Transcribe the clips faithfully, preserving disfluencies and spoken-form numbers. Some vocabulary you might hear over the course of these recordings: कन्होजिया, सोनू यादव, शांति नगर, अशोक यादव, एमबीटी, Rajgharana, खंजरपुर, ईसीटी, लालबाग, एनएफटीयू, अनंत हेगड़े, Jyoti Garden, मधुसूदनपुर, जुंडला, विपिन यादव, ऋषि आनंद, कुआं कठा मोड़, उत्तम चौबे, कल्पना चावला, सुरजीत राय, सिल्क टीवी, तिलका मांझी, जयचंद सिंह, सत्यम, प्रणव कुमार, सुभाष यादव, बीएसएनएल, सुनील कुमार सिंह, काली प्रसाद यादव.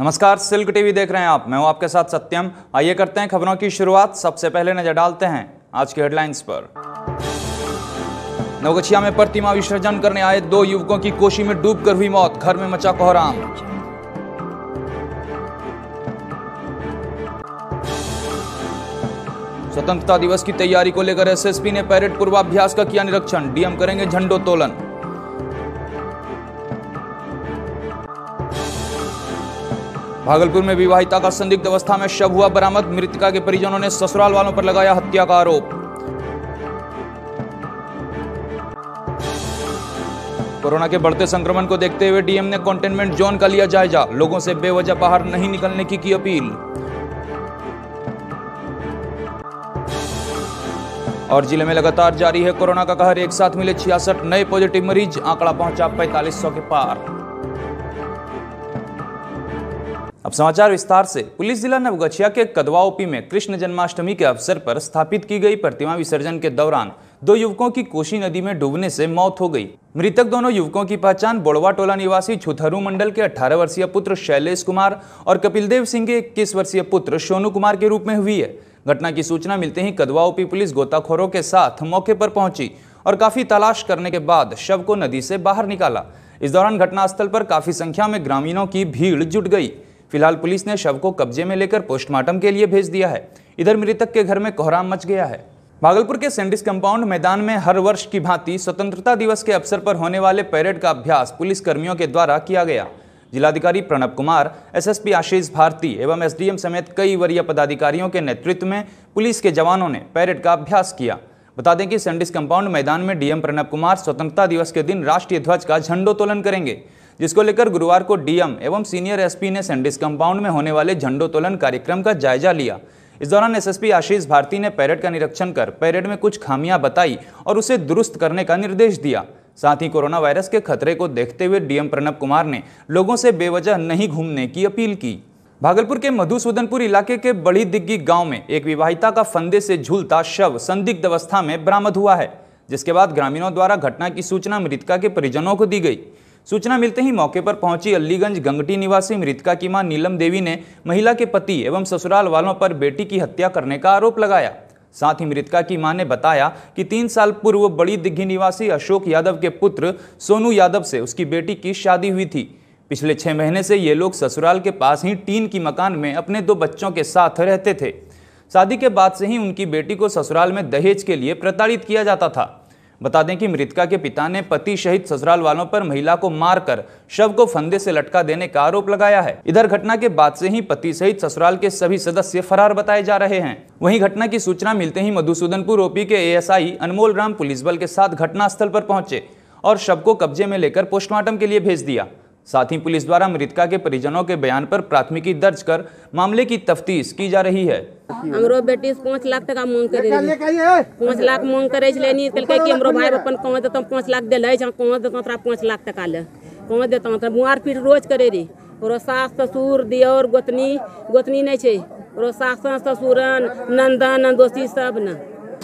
नमस्कार, सिल्क टीवी देख रहे हैं आप। मैं हूं आपके साथ सत्यम। आइए करते हैं खबरों की शुरुआत। सबसे पहले नजर डालते हैं आज की हेडलाइंस पर। नवगछिया में प्रतिमा विसर्जन करने आए दो युवकों की कोशी में डूबकर हुई मौत, घर में मचा कोहराम। स्वतंत्रता दिवस की तैयारी को लेकर एसएसपी ने पैरेड पूर्वाभ्यास का किया निरीक्षण, डीएम करेंगे झंडोत्तोलन। भागलपुर में विवाहिता का संदिग्ध अवस्था में शव हुआ बरामद, मृतका के परिजनों ने ससुराल वालों पर लगाया हत्या का आरोप। कोरोना के बढ़ते संक्रमण को देखते हुए डीएम ने कंटेनमेंट जोन का लिया जायजा, लोगों से बेवजह बाहर नहीं निकलने की की अपील। और जिले में लगातार जारी है कोरोना का कहर, एक साथ मिले छियासठ नए पॉजिटिव मरीज, आंकड़ा पहुंचा पैंतालीस सौ के पार। अब समाचार विस्तार से। पुलिस जिला नवगछिया के कदवा ओपी में कृष्ण जन्माष्टमी के अवसर पर स्थापित की गई प्रतिमा विसर्जन के दौरान दो युवकों की कोशी नदी में डूबने से मौत हो गई। मृतक दोनों युवकों की पहचान बोड़वा टोला निवासी छुथरू मंडल के अठारह वर्षीय पुत्र शैलेश कुमार और कपिलदेव सिंह के इक्कीस वर्षीय पुत्र सोनू कुमार के रूप में हुई है। घटना की सूचना मिलते ही कदवा ओपी पुलिस गोताखोरों के साथ मौके पर पहुंची और काफी तलाश करने के बाद शव को नदी से बाहर निकाला। इस दौरान घटनास्थल पर काफी संख्या में ग्रामीणों की भीड़ जुट गई। फिलहाल पुलिस ने शव को कब्जे में लेकर पोस्टमार्टम के लिए भेज दिया है। इधर मृतक के घर में कोहराम मच गया है। भागलपुर के सेंडिस कंपाउंड मैदान में हर वर्ष की भांति स्वतंत्रता दिवस के अवसर पर होने वाले परेड का अभ्यास पुलिस कर्मियों के द्वारा किया गया। जिलाधिकारी प्रणव कुमार, एसएसपी आशीष भारती एवं एसडीएम समेत कई वरीय पदाधिकारियों के नेतृत्व में पुलिस के जवानों ने परेड का अभ्यास किया। बता दें कि सेंडिस कंपाउंड मैदान में डीएम प्रणव कुमार स्वतंत्रता दिवस के दिन राष्ट्रीय ध्वज का झंडोत्तोलन करेंगे, जिसको लेकर गुरुवार को डीएम एवं सीनियर एसपी ने सेंडिस कंपाउंड में होने वाले झंडोत्तोलन कार्यक्रम का जायजा लिया। इस दौरान एसएसपी आशीष भारती ने पैरेड का निरीक्षण कर पैरेड में कुछ खामियां बताई और उसे दुरुस्त करने का निर्देश दिया। साथ ही कोरोना वायरस के खतरे को देखते हुए डीएम प्रणव कुमार ने लोगों से बेवजह नहीं घूमने की अपील की। भागलपुर के मधुसूदनपुर इलाके के बड़ी दिग्गी गाँव में एक विवाहिता का फंदे से झूलता शव संदिग्ध अवस्था में बरामद हुआ है, जिसके बाद ग्रामीणों द्वारा घटना की सूचना मृतका के परिजनों को दी गई। सूचना मिलते ही मौके पर पहुंची अलीगंज गंगटी निवासी मृतका की मां नीलम देवी ने महिला के पति एवं ससुराल वालों पर बेटी की हत्या करने का आरोप लगाया। साथ ही मृतका की मां ने बताया कि तीन साल पूर्व बड़ी दिग्गी निवासी अशोक यादव के पुत्र सोनू यादव से उसकी बेटी की शादी हुई थी। पिछले छह महीने से ये लोग ससुराल के पास ही टीन की मकान में अपने दो बच्चों के साथ रहते थे। शादी के बाद से ही उनकी बेटी को ससुराल में दहेज के लिए प्रताड़ित किया जाता था। बता दें कि मृतका के पिता ने पति शहीद ससुराल वालों पर महिला को मारकर शव को फंदे से लटका देने का आरोप लगाया है। इधर घटना के बाद से ही पति सहित ससुराल के सभी सदस्य फरार बताए जा रहे हैं। वहीं घटना की सूचना मिलते ही मधुसूदनपुर ओपी के एएसआई अनमोल राम पुलिस बल के साथ घटनास्थल पर पहुंचे और शव को कब्जे में लेकर पोस्टमार्टम के लिए भेज दिया। साथ ही पुलिस द्वारा मृतका के परिजनों के बयान पर प्राथमिकी दर्ज कर मामले की तफ्तीश की जा रही है। हमरो बेटी पाँच लाख टका मांग करे, पाँच लाख मांग करे छले, कहलकै कि हमरो भाई अपन कहाँ देतौ पाँच लाख देले, हम कहाँ देतौ तोरा पाँच लाख टका ले, कहाँ देतौ तोरा। बुआर पीट रोज करे रे, ओकरो सास ससुर दियोर गोतनी गोतनी नहीं छै, ओकरो सास ससुरन नंदन नंदोसी सब न।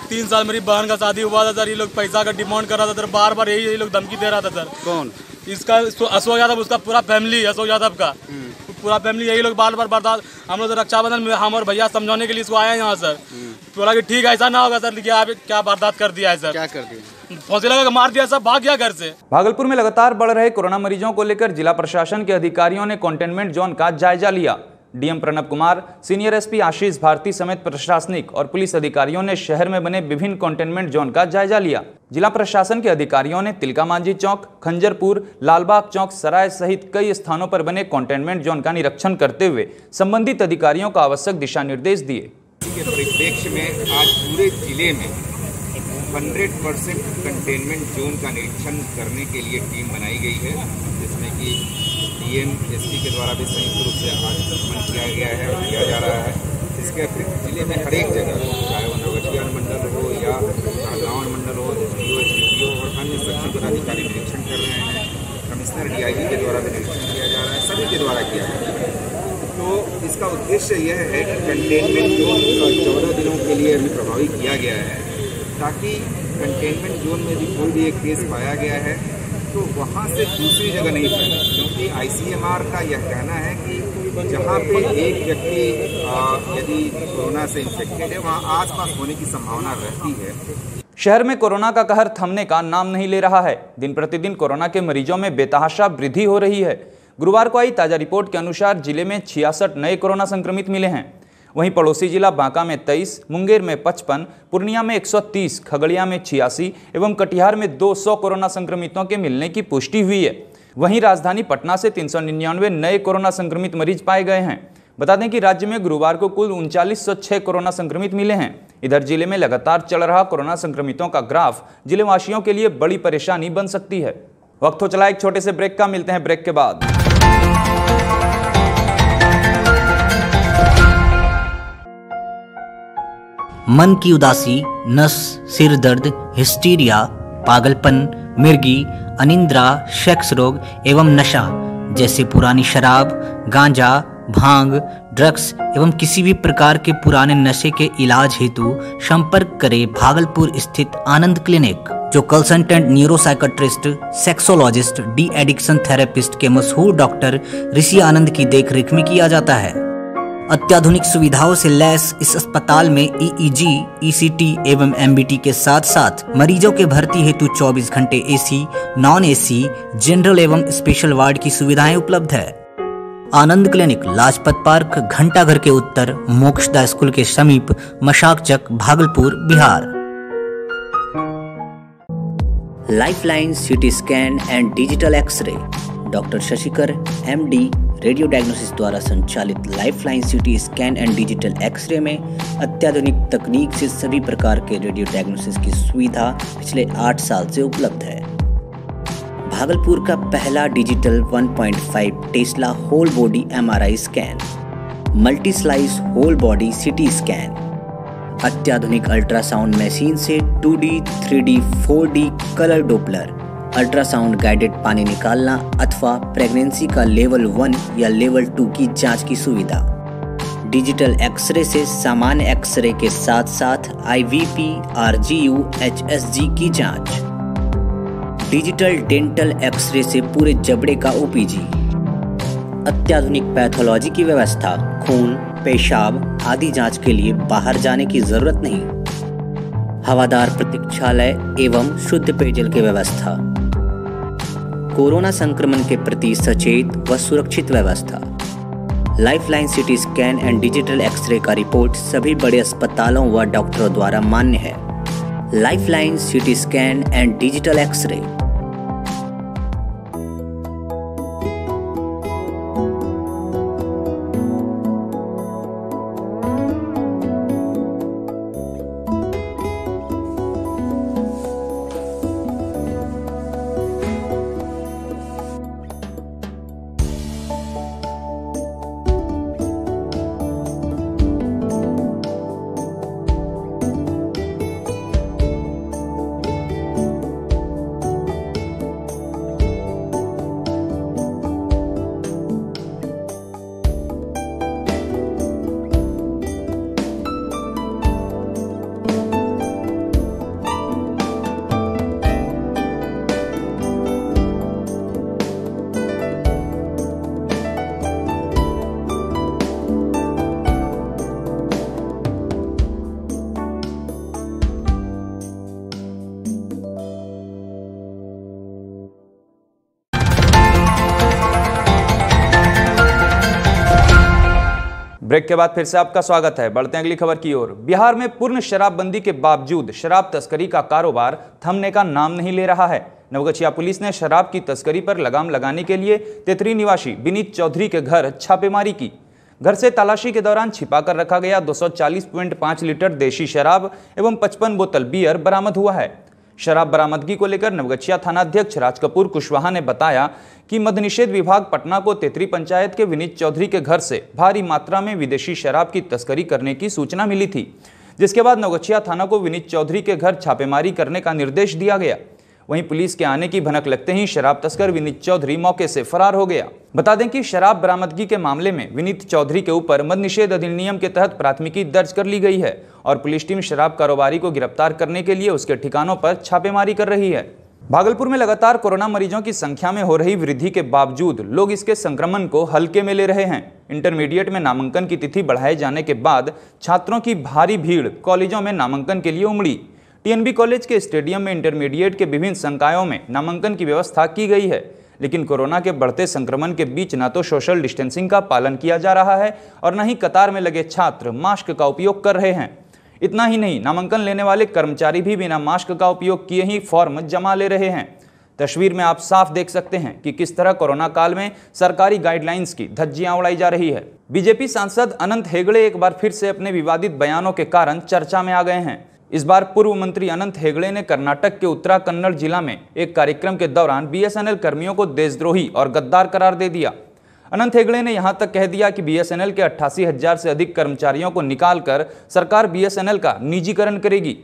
तीन साल मेरी बहन का शादी हुआ था सर, ये लोग पैसा का डिमांड कर रहा था सर, बार बार यही लोग धमकी दे रहा था सर। कौन? इसका अशोक यादव, उसका पूरा फैमिली, अशोक यादव का पूरा फैमिली, यही लोग बार बार बर्दाश्त। हम लोग रक्षाबंधन में हम और भैया समझाने के लिए इसको आए हैं यहाँ सर, बोला कि ठीक ऐसा ना होगा सर, क्या क्या बर्दाश्त कर दिया है सर, क्या कर दिया, फौजी लगा मार दिया सर, भाग गया घर से। भागलपुर में लगातार बढ़ रहे कोरोना मरीजों को लेकर जिला प्रशासन के अधिकारियों ने कंटेनमेंट जोन का जायजा लिया। DM प्रणव कुमार, senior SP Ashish Bharti समेत प्रशासनिक और पुलिस अधिकारियों ने शहर में बने विभिन्न कंटेनमेंट जोन का जायजा लिया। जिला प्रशासन के अधिकारियों ने तिलका मांझी चौक, खंजरपुर, लालबाग चौक, सराय सहित कई स्थानों पर बने कंटेनमेंट जोन का निरीक्षण करते हुए संबंधित अधिकारियों को आवश्यक दिशा निर्देश दिए। के परिप्रेक्ष्य में आज पूरे जिले में हंड्रेड परसेंट कंटेनमेंट जोन का निरीक्षण करने के लिए टीम बनाई गई है, जिसमें कि डीएम एसपी के द्वारा भी संयुक्त रूप से आगमन किया गया है और किया जा रहा है। इसके अतिरिक्त जिले में हर एक जगह, चाहे वो नवगछिया अनुमंडल हो या कहलगांव अनुमंडल हो, एसडीओ एसडीपीओ और अन्य सक्षम पदाधिकारी निरीक्षण कर रहे हैं। कमिश्नर डीआईजी के द्वारा भी निरीक्षण किया जा रहा है, सभी के द्वारा किया जा रहा है। तो इसका उद्देश्य यह है कि कंटेनमेंट जोन चौदह दिनों के लिए अभी प्रभावी किया गया है, ताकि कंटेनमेंट जोन में भी कोई भी एक केस पाया गया है तो वहाँ से दूसरी जगह नहीं फैले, क्योंकि आईसीएमआर का यह कहना है कि जहाँ पे एक व्यक्ति यदि कोरोना से इंफेक्टेड है वहाँ आसपास होने की संभावना रहती है। शहर में कोरोना का कहर थमने का नाम नहीं ले रहा है। दिन प्रतिदिन कोरोना के मरीजों में बेतहाशा वृद्धि हो रही है। गुरुवार को आई ताज़ा रिपोर्ट के अनुसार जिले में छियासठ नए कोरोना संक्रमित मिले हैं। वहीं पड़ोसी जिला बांका में तेईस, मुंगेर में पचपन, पूर्णिया में एक सौ तीस, खगड़िया में छियासी एवं कटिहार में दो सौ कोरोना संक्रमितों के मिलने की पुष्टि हुई है। वहीं राजधानी पटना से तीन सौ निन्यानवे नए कोरोना संक्रमित मरीज पाए गए हैं। बता दें कि राज्य में गुरुवार को कुल उनचालीस सौ छः कोरोना संक्रमित मिले हैं। इधर जिले में लगातार चल रहा कोरोना संक्रमितों का ग्राफ जिलेवासियों के लिए बड़ी परेशानी बन सकती है। वक्त हो चला एक छोटे से ब्रेक का, मिलते हैं ब्रेक के बाद। मन की उदासी, नस, सिर दर्द, हिस्टीरिया, पागलपन, मिर्गी, अनिंद्रा, सेक्स रोग एवं नशा जैसे पुरानी शराब, गांजा, भांग, ड्रग्स एवं किसी भी प्रकार के पुराने नशे के इलाज हेतु संपर्क करें भागलपुर स्थित आनंद क्लिनिक, जो consultant neuropsychiatrist, sexologist, de addiction therapist के मशहूर डॉक्टर ऋषि आनंद की देखरेख में किया जाता है। अत्याधुनिक सुविधाओं से लैस इस अस्पताल में ईईजी, ईसीटी एवं एमबीटी के साथ साथ मरीजों के भर्ती हेतु चौबीस घंटे एसी, नॉन एसी, जनरल एवं स्पेशल वार्ड की सुविधाएं उपलब्ध है। आनंद क्लिनिक लाजपत पार्क, घंटाघर के उत्तर, मोक्षदा स्कूल के समीप, Mashakchak, Bhagalpur, Bihar. Lifeline CT scan and digital x ray, doctor Shashikar MD, radio diagnosis द्वारा संचालित lifeline CT scan and digital x ray में अत्याधुनिक तकनीक से सभी प्रकार के रेडियो डायग्नोसिस की सुविधा पिछले आठ साल से उपलब्ध है। भागलपुर का पहला digital one point five tesla whole body MRI scan, multi slice whole body CT scan, अत्याधुनिक अल्ट्रासाउंड मशीन से two D, three D, four D colour Doppler, ultrasound guided पानी निकालना अथवा प्रेगनेंसी का लेवल वन या लेवल टू की जांच की सुविधा, डिजिटल एक्सरे से सामान्य एक्सरे के साथ साथ आईवीपी, आरजीयू, एचएसजी की जांच, डिजिटल डेंटल एक्सरे से पूरे जबड़े का ओपीजी, अत्याधुनिक पैथोलॉजी की व्यवस्था, खून, पेशाब आदि जांच के लिए बाहर जाने की जरूरत नहीं, हवादार प्रतीक्षालय एवं शुद्ध पेयजल की व्यवस्था, कोरोना संक्रमण के प्रति सचेत व सुरक्षित व्यवस्था। Lifeline city scan and digital x ray का रिपोर्ट सभी बड़े अस्पतालों व डॉक्टरों द्वारा मान्य है। Lifeline city scan and digital x ray. Break के बाद फिर से आपका स्वागत है। बढ़ते हैं अगली खबर की ओर। बिहार में पूर्ण शराबबंदी के बावजूद शराब तस्करी का कारोबार थमने का नाम नहीं ले रहा है। नवगछिया पुलिस ने शराब की तस्करी पर लगाम लगाने के लिए तेतरी निवासी विनीत चौधरी के घर छापेमारी की। घर से तलाशी के दौरान छिपा कर रखा गया दो सौ चालीस पॉइंट पाँच लीटर देशी शराब एवं पचपन बोतल बियर बरामद हुआ है। शराब बरामदगी को लेकर नवगछिया थानाध्यक्ष राजकपूर कुशवाहा ने बताया कि मद्यनिषेध विभाग पटना को तेतरी पंचायत के विनीत चौधरी के घर से भारी मात्रा में विदेशी शराब की तस्करी करने की सूचना मिली थी, जिसके बाद नवगछिया थाना को विनीत चौधरी के घर छापेमारी करने का निर्देश दिया गया। वहीं पुलिस के आने की भनक लगते ही शराब तस्कर विनीत चौधरी मौके से फरार हो गया। बता दें कि शराब बरामदगी के मामले में विनीत चौधरी के ऊपर मद्यनिषेध अधिनियम के तहत प्राथमिकी दर्ज कर ली गई है और पुलिस टीम शराब कारोबारी को गिरफ्तार करने के लिए उसके ठिकानों पर छापेमारी कर रही है। भागलपुर में लगातार कोरोना मरीजों की संख्या में हो रही वृद्धि के बावजूद लोग इसके संक्रमण को हल्के में ले रहे हैं। इंटरमीडिएट में नामांकन की तिथि बढ़ाए जाने के बाद छात्रों की भारी भीड़ कॉलेजों में नामांकन के लिए उमड़ी। टीएनबी कॉलेज के स्टेडियम में इंटरमीडिएट के विभिन्न संकायों में नामांकन की व्यवस्था की गई है, लेकिन कोरोना के बढ़ते संक्रमण के बीच न तो सोशल डिस्टेंसिंग का पालन किया जा रहा है और न ही कतार में लगे छात्र मास्क का उपयोग कर रहे हैं। इतना ही नहीं, नामांकन लेने वाले कर्मचारी भी बिना मास्क का उपयोग किए ही फॉर्म जमा ले रहे हैं। तस्वीर में आप साफ देख सकते हैं कि किस तरह कोरोना काल में सरकारी गाइडलाइंस की धज्जियां उड़ाई जा रही है। बीजेपी सांसद अनंत हेगड़े एक बार फिर से अपने विवादित बयानों के कारण चर्चा में आ गए हैं। इस बार पूर्व मंत्री अनंत हेगड़े ने कर्नाटक के उत्तरा कन्नड़ जिला में एक कार्यक्रम के दौरान बीएसएनएल कर्मियों को देशद्रोही और गद्दार करार दे दिया। अनंत हेगड़े ने यहां तक कह दिया कि बीएसएनएल के अट्ठासी हजार से अधिक कर्मचारियों को निकालकर सरकार बीएसएनएल का निजीकरण करेगी।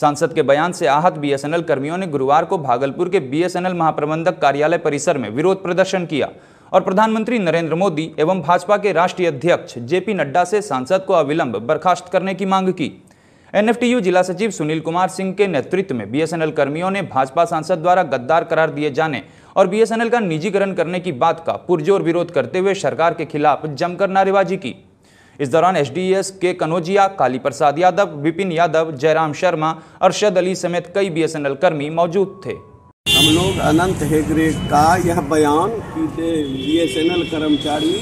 सांसद के बयान से आहत बीएसएनएल कर्मियों ने गुरुवार को भागलपुर के बीएसएनएल महाप्रबंधक कार्यालय परिसर में विरोध प्रदर्शन किया और प्रधानमंत्री नरेंद्र मोदी एवं भाजपा के राष्ट्रीय अध्यक्ष जेपी नड्डा से सांसद को अविलंब बर्खास्त करने की मांग की। एनएफटीयू जिला सचिव सुनील कुमार सिंह के नेतृत्व में बीएसएनएल कर्मियों ने भाजपा सांसद द्वारा गद्दार करार दिए जाने और बीएसएनएल का निजीकरण करने की बात का पुरजोर विरोध करते हुए सरकार के खिलाफ जमकर नारेबाजी की। इस दौरान एसडीएस के कन्होजिया, काली प्रसाद यादव, विपिन यादव, जयराम शर्मा, अरशद अली समेत कई बीएसएनएल कर्मी मौजूद थे। हम लोग अनंत हेगड़े का यह बयान कि बीएसएनएल कर्मचारी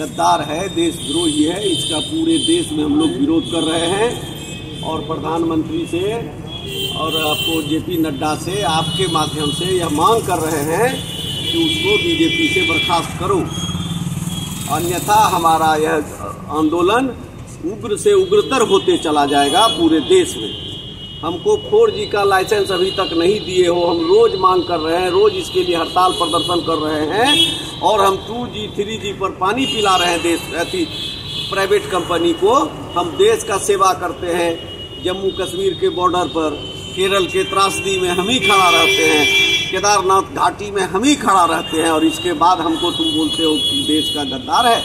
गद्दार है, देशद्रोही है, इसका पूरे देश में हम लोग विरोध कर रहे हैं और प्रधानमंत्री से और आपको जेपी नड्डा से आपके माध्यम से यह मांग कर रहे हैं कि उसको बीजेपी से बर्खास्त करो, अन्यथा हमारा यह आंदोलन उग्र से उग्रतर होते चला जाएगा। पूरे देश में हमको फोर जी का लाइसेंस अभी तक नहीं दिए हो, हम रोज़ मांग कर रहे हैं, रोज़ इसके लिए हड़ताल प्रदर्शन कर रहे हैं और हम टू जी थ्री जी पर पानी पिला रहे हैं देश अति प्राइवेट कंपनी को। हम देश का सेवा करते हैं, जम्मू कश्मीर के बॉर्डर पर, केरल के त्रासदी में हम ही खड़ा रहते हैं, केदारनाथ घाटी में हम ही खड़ा रहते हैं और इसके बाद हमको तुम बोलते हो कि देश का गद्दार है।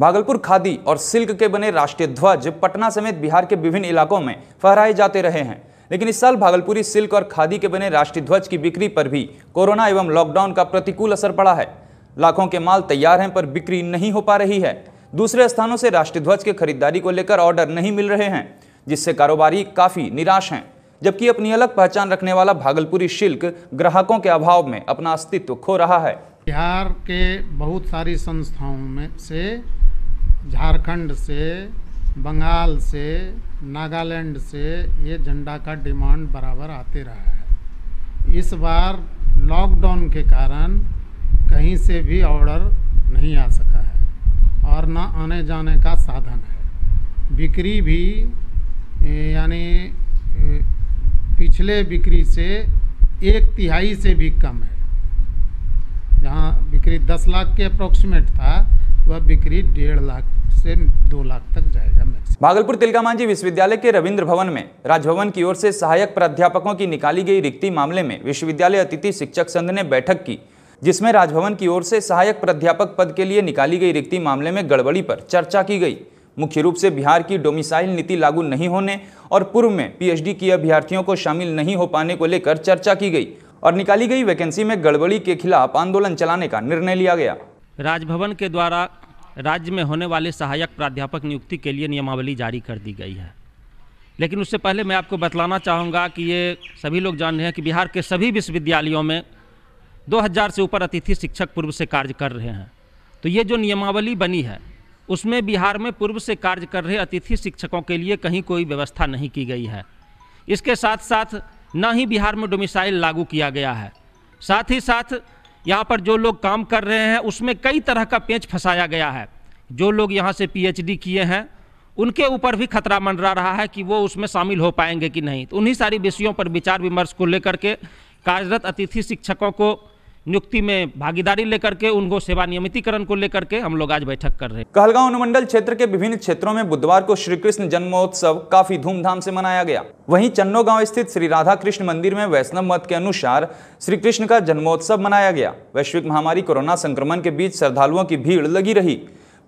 भागलपुर खादी और सिल्क के बने राष्ट्रीय ध्वज पटना समेत बिहार के विभिन्न इलाकों में फहराए जाते रहे हैं, लेकिन इस साल भागलपुरी सिल्क और खादी के बने राष्ट्रीय ध्वज की बिक्री पर भी कोरोना एवं लॉकडाउन का प्रतिकूल असर पड़ा है। लाखों के माल तैयार हैं पर बिक्री नहीं हो पा रही है। दूसरे स्थानों से राष्ट्रीय ध्वज के खरीदारी को लेकर ऑर्डर नहीं मिल रहे हैं, जिससे कारोबारी काफी निराश हैं, जबकि अपनी अलग पहचान रखने वाला भागलपुरी सिल्क ग्राहकों के अभाव में अपना अस्तित्व खो रहा है। बिहार के बहुत सारी संस्थाओं में से, झारखंड से, बंगाल से, नागालैंड से ये झंडा का डिमांड बराबर आते रहा है। इस बार लॉकडाउन के कारण कहीं से भी ऑर्डर नहीं आ सका है और ना आने जाने का साधन है। बिक्री भी यानी पिछले बिक्री से एक तिहाई से भी कम है। जहाँ बिक्री दस लाख के अप्रोक्सीमेट था, वह बिक्री डेढ़ लाख से दो लाख तक जाएगा मैक्सिमम। भागलपुर तिलका मांझी विश्वविद्यालय के रविंद्र भवन में राजभवन की ओर से सहायक प्राध्यापकों की निकाली गई रिक्ति मामले में विश्वविद्यालय अतिथि शिक्षक संघ ने बैठक की, जिसमें राजभवन की ओर से सहायक प्राध्यापक पद के लिए निकाली गई रिक्ति मामले में गड़बड़ी पर चर्चा की गई। मुख्य रूप से बिहार की डोमिसाइल नीति लागू नहीं होने और पूर्व में पीएचडी किए अभ्यर्थियों को शामिल नहीं हो पाने को लेकर चर्चा की गई और निकाली गई वैकेंसी में गड़बड़ी के खिलाफ आंदोलन चलाने का निर्णय लिया गया। राजभवन के द्वारा राज्य में होने वाले सहायक प्राध्यापक नियुक्ति के लिए नियमावली जारी कर दी गई है, लेकिन उससे पहले मैं आपको बतलाना चाहूँगा कि ये सभी लोग जान रहे हैं कि बिहार के सभी विश्वविद्यालयों में दो हज़ार से ऊपर अतिथि शिक्षक पूर्व से कार्य कर रहे हैं, तो ये जो नियमावली बनी है उसमें बिहार में पूर्व से कार्य कर रहे अतिथि शिक्षकों के लिए कहीं कोई व्यवस्था नहीं की गई है। इसके साथ साथ ना ही बिहार में डोमिसाइल लागू किया गया है, साथ ही साथ यहाँ पर जो लोग काम कर रहे हैं उसमें कई तरह का पेंच फंसाया गया है। जो लोग यहाँ से पीएचडी किए हैं उनके ऊपर भी खतरा मंडरा रहा है कि वो उसमें शामिल हो पाएंगे कि नहीं। तो उन्हीं सारी विषयों पर विचार विमर्श को लेकर के कार्यरत अतिथि शिक्षकों को नियुक्ति में भागीदारी लेकर के उनको सेवा नियमितीकरण को लेकर के हम लोग आज बैठक कर रहे हैं। कहलगांव अनुमंडल क्षेत्र के विभिन्न क्षेत्रों में बुधवार को श्री कृष्ण जन्मोत्सव काफी धूमधाम से मनाया गया। वहीं चन्नो गांव स्थित श्री राधा कृष्ण मंदिर में वैष्णव मत के अनुसार श्री कृष्ण का जन्मोत्सव मनाया गया। वैश्विक महामारी कोरोना संक्रमण के बीच श्रद्धालुओं की भीड़ लगी रही।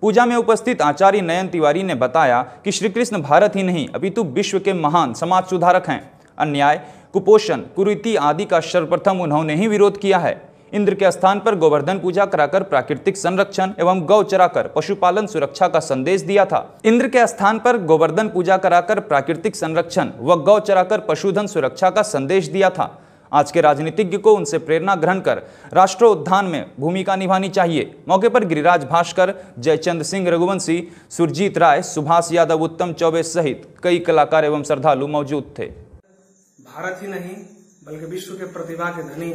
पूजा में उपस्थित आचार्य नयन तिवारी ने बताया कि श्री कृष्ण भारत ही नहीं अपितु विश्व के महान समाज सुधारक हैं। अन्याय, कुपोषण, कुरीति आदि का सर्वप्रथम उन्होंने ही विरोध किया है। इंद्र के स्थान पर गोवर्धन पूजा कराकर प्राकृतिक संरक्षण एवं गौ चराकर पशुपालन सुरक्षा का संदेश दिया था। इंद्र के स्थान पर गोवर्धन पूजा कराकर प्राकृतिक संरक्षण व गौ चराकर पशुधन सुरक्षा का संदेश दिया था। आज के राजनीतिज्ञ को उनसे प्रेरणा ग्रहण कर राष्ट्रोद्धान में भूमिका निभानी चाहिए। मौके पर गिरिराज भास्कर, जयचंद सिंह रघुवंशी, सुरजीत राय, सुभाष यादव, उत्तम चौबे सहित कई कलाकार एवं श्रद्धालु मौजूद थे। भारत ही नहीं बल्कि विश्व के प्रतिभा के धनी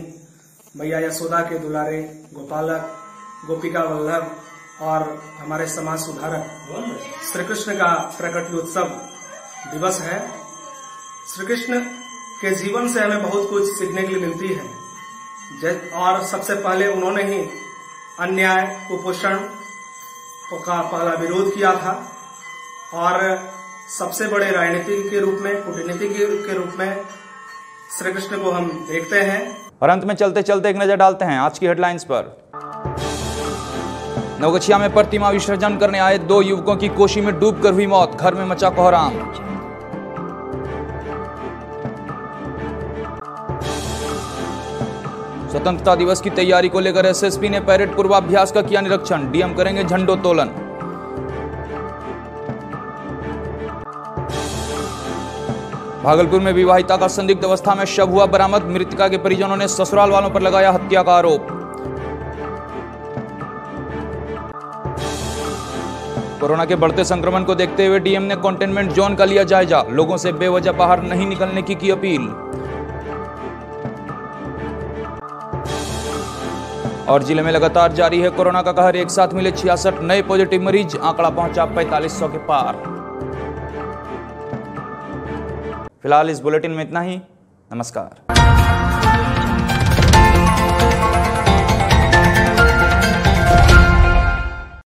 मैया यशोदा के दुलारे गोपालक, गोपिका वल्लभ और हमारे समाज सुधारक श्री कृष्ण का प्रकटोत्सव दिवस है। श्री कृष्ण के जीवन से हमें बहुत कुछ सीखने के लिए मिलती है और सबसे पहले उन्होंने ही अन्याय, कुपोषण का पहला विरोध किया था और सबसे बड़े राजनीतिज्ञ के रूप में, कूटनीतिज्ञ के रूप में श्री कृष्ण को हम देखते हैं। और अंत में चलते चलते एक नजर डालते हैं आज की हेडलाइंस पर। नवगछिया में प्रतिमा विसर्जन करने आए दो युवकों की कोशी में डूबकर हुई मौत, घर में मचा कोहराम। स्वतंत्रता दिवस की तैयारी को लेकर एसएसपी ने पैरेड पूर्वाभ्यास का किया निरीक्षण, डीएम करेंगे झंडोत्तोलन। भागलपुर में विवाहिता का संदिग्ध अवस्था में शव हुआ बरामद, मृतका के परिजनों ने ससुराल वालों पर लगाया हत्या का आरोप। कोरोना के बढ़ते संक्रमण को देखते हुए डीएम ने कंटेनमेंट जोन का लिया जायजा, लोगों से बेवजह बाहर नहीं निकलने की की अपील। और जिले में लगातार जारी है कोरोना का कहर, एक साथ मिले छियासठ नए पॉजिटिव मरीज, आंकड़ा पहुंचा पैंतालीस सौ के पार। फिलहाल इस बुलेटिन में इतना ही। नमस्कार।